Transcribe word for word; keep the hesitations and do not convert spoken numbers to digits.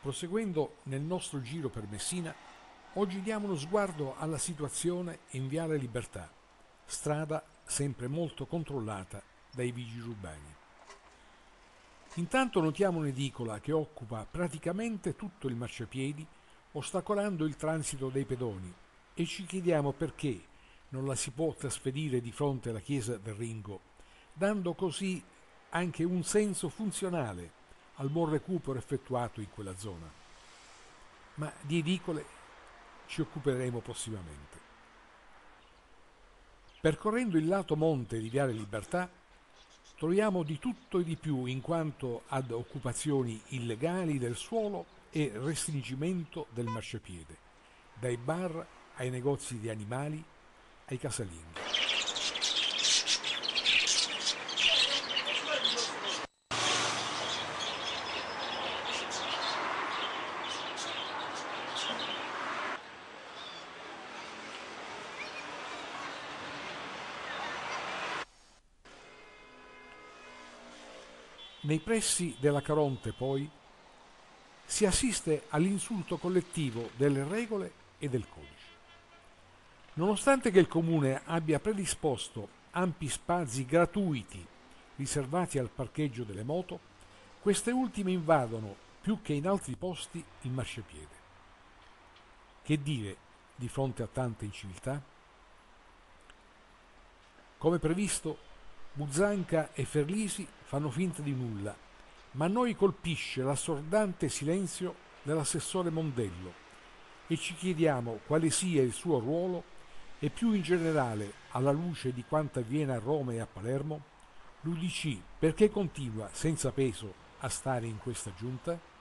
Proseguendo nel nostro giro per Messina, oggi diamo uno sguardo alla situazione in Viale Libertà, strada sempre molto controllata dai vigili urbani. Intanto notiamo un'edicola che occupa praticamente tutto il marciapiedi, ostacolando il transito dei pedoni, e ci chiediamo perché non la si può trasferire di fronte alla chiesa del Ringo, dando così anche un senso funzionale al buon recupero effettuato in quella zona. Ma di edicole ci occuperemo prossimamente. Percorrendo il lato monte di Viale Libertà troviamo di tutto e di più in quanto ad occupazioni illegali del suolo e restringimento del marciapiede, dai bar ai negozi di animali ai casalinghi. Nei pressi della Caronte, poi, si assiste all'insulto collettivo delle regole e del codice. Nonostante che il Comune abbia predisposto ampi spazi gratuiti riservati al parcheggio delle moto, queste ultime invadono, più che in altri posti, il marciapiede. Che dire di fronte a tante inciviltà? Come previsto, Buzzanca e Ferlisi fanno finta di nulla, ma noi colpisce l'assordante silenzio dell'assessore Mondello e ci chiediamo quale sia il suo ruolo e, più in generale, alla luce di quanto avviene a Roma e a Palermo, l'U D C perché continua senza peso a stare in questa giunta?